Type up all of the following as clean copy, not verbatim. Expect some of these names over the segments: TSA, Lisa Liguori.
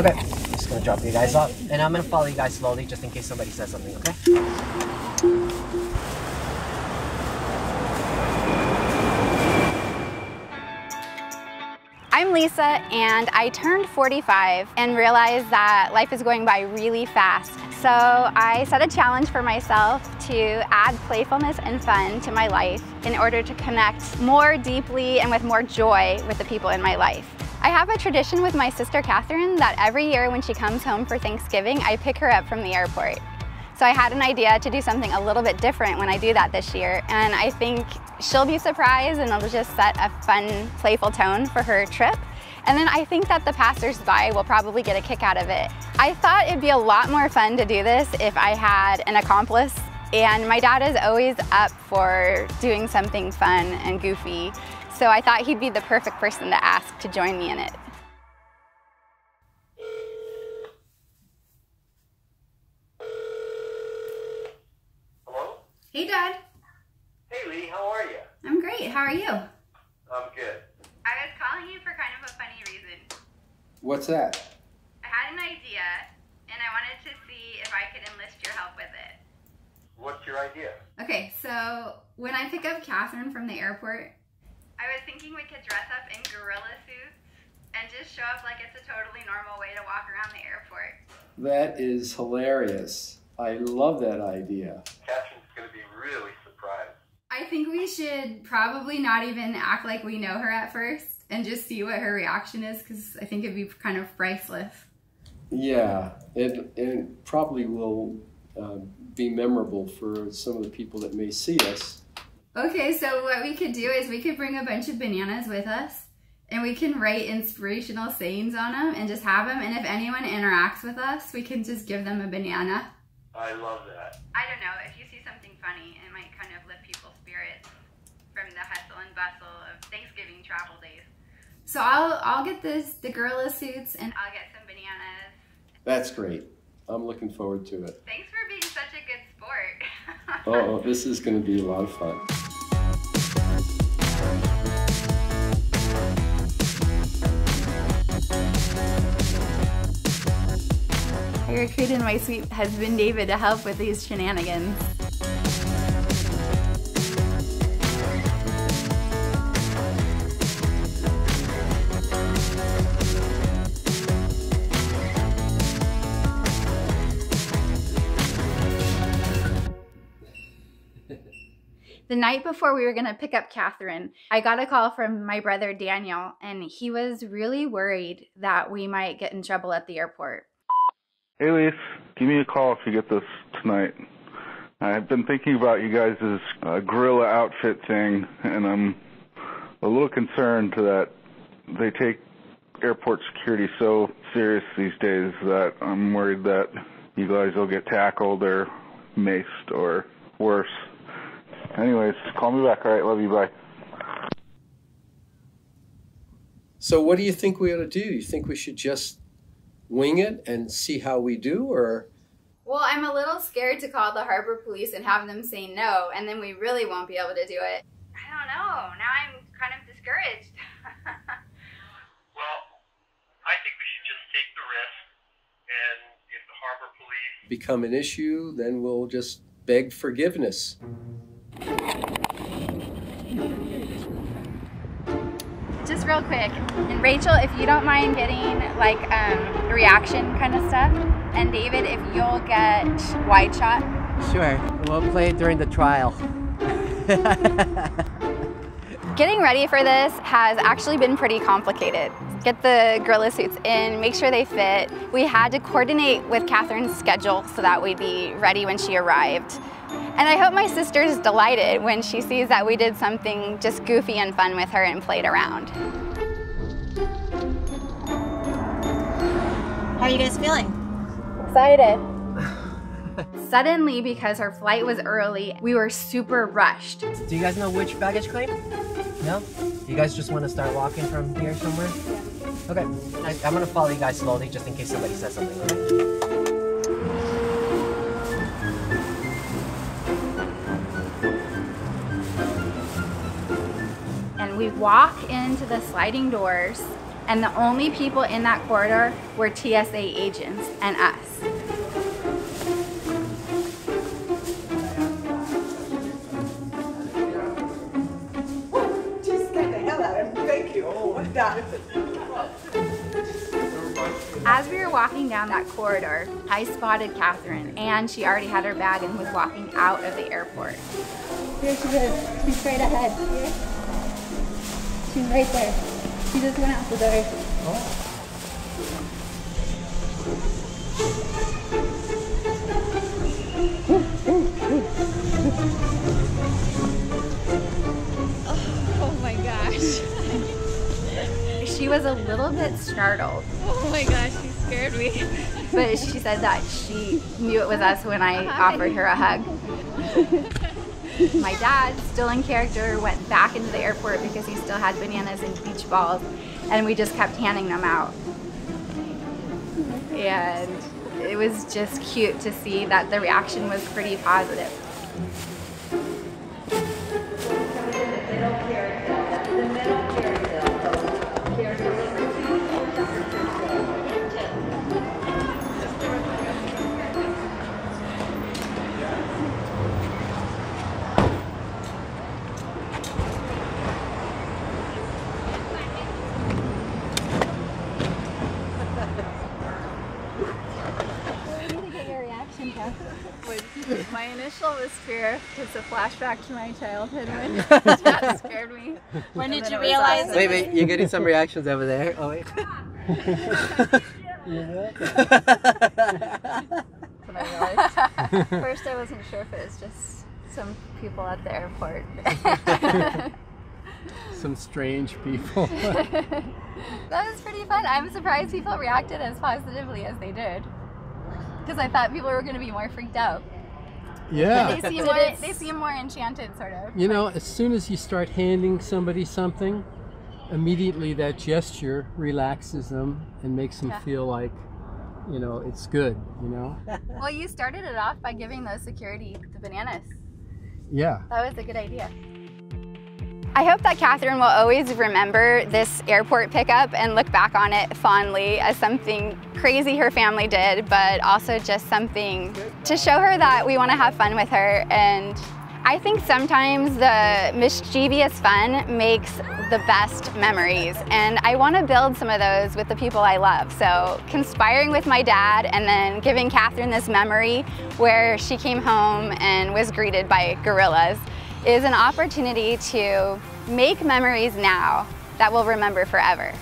Okay, I'm just gonna drop you guys off, and I'm gonna follow you guys slowly just in case somebody says something, okay? I'm Lisa, and I turned 45 and realized that life is going by really fast. So I set a challenge for myself to add playfulness and fun to my life in order to connect more deeply and with more joy with the people in my life. I have a tradition with my sister Catherine that every year when she comes home for Thanksgiving, I pick her up from the airport. So I had an idea to do something a little bit different when I do that this year, and I think she'll be surprised, and it'll just set a fun, playful tone for her trip. And then I think that the passersby will probably get a kick out of it. I thought it'd be a lot more fun to do this if I had an accomplice, and my dad is always up for doing something fun and goofy. So I thought he'd be the perfect person to ask to join me in it. Hello? Hey, Dad. Hey, Lee, how are you? I'm great. How are you? I'm good. I was calling you for kind of a funny reason. What's that? I had an idea, and I wanted to see if I could enlist your help with it. What's your idea? Okay, so when I pick up Catherine from the airport, I was thinking we could dress up in gorilla suits and just show up like it's a totally normal way to walk around the airport. That is hilarious. I love that idea. Catherine's going to be really surprised. I think we should probably not even act like we know her at first and just see what her reaction is, because I think it'd be kind of priceless. Yeah, it probably will be memorable for some of the people that may see us. Okay, so what we could do is we could bring a bunch of bananas with us, and we can write inspirational sayings on them and just have them, and if anyone interacts with us, we can just give them a banana. I love that. I don't know, if you see something funny, it might kind of lift people's spirits from the hustle and bustle of Thanksgiving travel days. So I'll get the gorilla suits, and I'll get some bananas. That's great. I'm looking forward to it. Thanks for being such a good sport. Oh, this is going to be a lot of fun. I recruited my sweet husband David to help with these shenanigans. The night before we were going to pick up Catherine, I got a call from my brother Daniel, and he was really worried that we might get in trouble at the airport. Hey, Lisa, give me a call if you get this tonight. I've been thinking about you guys' gorilla outfit thing, and I'm a little concerned that they take airport security so serious these days that I'm worried that you guys will get tackled or maced or worse. Anyways, call me back. All right, love you, bye. So what do you think we ought to do? You think we should just wing it and see how we do, or? Well, I'm a little scared to call the harbor police and have them say no, and then we really won't be able to do it. I don't know. Now I'm kind of discouraged. Well, I think we should just take the risk, and if the harbor police become an issue, then we'll just beg forgiveness. Just real quick, and Rachel, if you don't mind getting like reaction kind of stuff, and David, if you'll get wide shot. Sure, we'll play it during the trial. Getting ready for this has actually been pretty complicated. Get the gorilla suits in, make sure they fit. We had to coordinate with Catherine's schedule so that we'd be ready when she arrived. And I hope my sister's delighted when she sees that we did something just goofy and fun with her and played around. How are you guys feeling? Excited. Suddenly, because her flight was early, we were super rushed. Do you guys know which baggage claim? No? You guys just want to start walking from here somewhere? Okay, I'm going to follow you guys slowly just in case somebody says something. Okay? We walk into the sliding doors, and the only people in that corridor were TSA agents and us. Just get the hell out of him. Thank you. Oh, my God. As we were walking down that corridor, I spotted Catherine, and she already had her bag and was walking out of the airport. Here she goes. She's straight ahead. She's right there. She just went out the door. Oh my gosh. She was a little bit startled. Oh my gosh, she scared me. But she said that she knew it was us when I offered her a hug. My dad, still in character, went back into the airport because he still had bananas and beach balls, and we just kept handing them out. And it was just cute to see that the reaction was pretty positive. My initial was fear. It's a flashback to my childhood when that scared me. When did you realize it? Wait, you're getting some reactions over there. Oh, wait. First, I wasn't sure if it was just some people at the airport. Some strange people. That was pretty fun. I'm surprised people reacted as positively as they did, because I thought people were going to be more freaked out. Yeah. They seem more enchanted, sort of. You know, as soon as you start handing somebody something, immediately that gesture relaxes them and makes them feel like, you know, it's good, you know? Well, you started it off by giving those security the bananas. Yeah. That was a good idea. I hope that Catherine will always remember this airport pickup and look back on it fondly as something crazy her family did, but also just something to show her that we want to have fun with her. And I think sometimes the mischievous fun makes the best memories, and I want to build some of those with the people I love. So conspiring with my dad and then giving Catherine this memory where she came home and was greeted by gorillas is an opportunity to make memories now that we'll remember forever.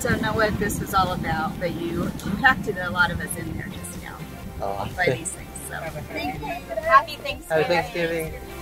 Don't know what this was all about, but you impacted a lot of us in there just now by these things. So, happy Thanksgiving. Happy Thanksgiving.